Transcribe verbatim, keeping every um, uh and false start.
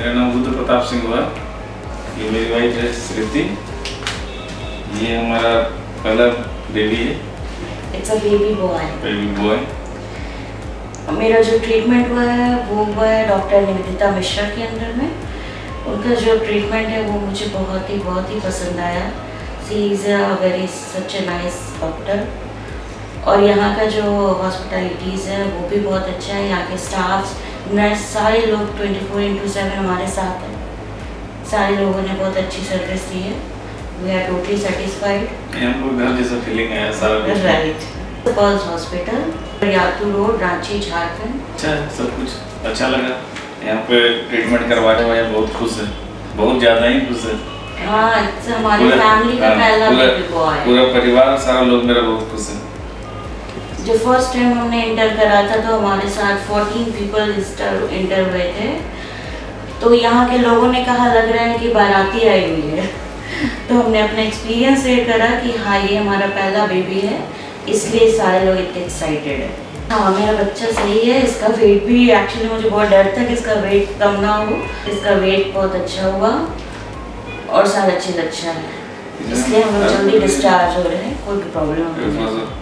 मेरा नाम उदय प्रताप सिंह हुआ। ये मेरी वाइफ है श्रीति। ये हमारा पहला बेबी है। It's a baby boy. Baby boy. मेरा जो ट्रीटमेंट हुआ है वो हुआ है डॉक्टर निवेदिता मिश्रा के अंडर में। उनका जो ट्रीटमेंट है वो मुझे बहुत ही बहुत ही पसंद आया। She is a very such a nice doctor. और यहाँ का जो हॉस्पिटलिटीज़ है वो भी बहुत अच्छा है। यहाँ के स्टाफ, नर्स, सारे लोग ट्वेंटी फोर इंटू सेवन हमारे साथ हैं। सारे लोगों ने बहुत अच्छी सर्विस दी है। We are totally satisfied. हमको घर जैसा फीलिंग आया सारा। Right hospital, Yatu road, Ranchi, Jharkhand. अच्छा, सब कुछ अच्छा लगा। यहाँ पे ट्रीटमेंट करवाने वाले बहुत खुश है, बहुत ज़्यादा ही खुश है। हाँ, हमारी फैमिली का पहला बेबी बॉय है। पूरा परिवार, सारा लोग मेरा बहुत खुश है। जो फर्स्ट टाइम हमने इंटर करा था तो हमारे साथ चौदह पीपल इंटर हुए थे। तो यहाँ के लोगों ने कहा लग रहा है कि बाराती आई हुई है। तो हमने अपना एक्सपीरियंस शेयर करा कि हाँ ये हमारा पहला बेबी है, इसलिए सारे लोग इतने एक्साइटेड हैं। हाँ, मेरा बच्चा सही है। इसका वेट भी, एक्चुअली मुझे बहुत डर था कि इसका वेट कम ना हो। इसका वेट बहुत अच्छा हुआ और सारा चीज़ अच्छा है, इसलिए हम लोग जल्दी डिस्चार्ज हो रहे हैं। कोई भी प्रॉब्लम नहीं है।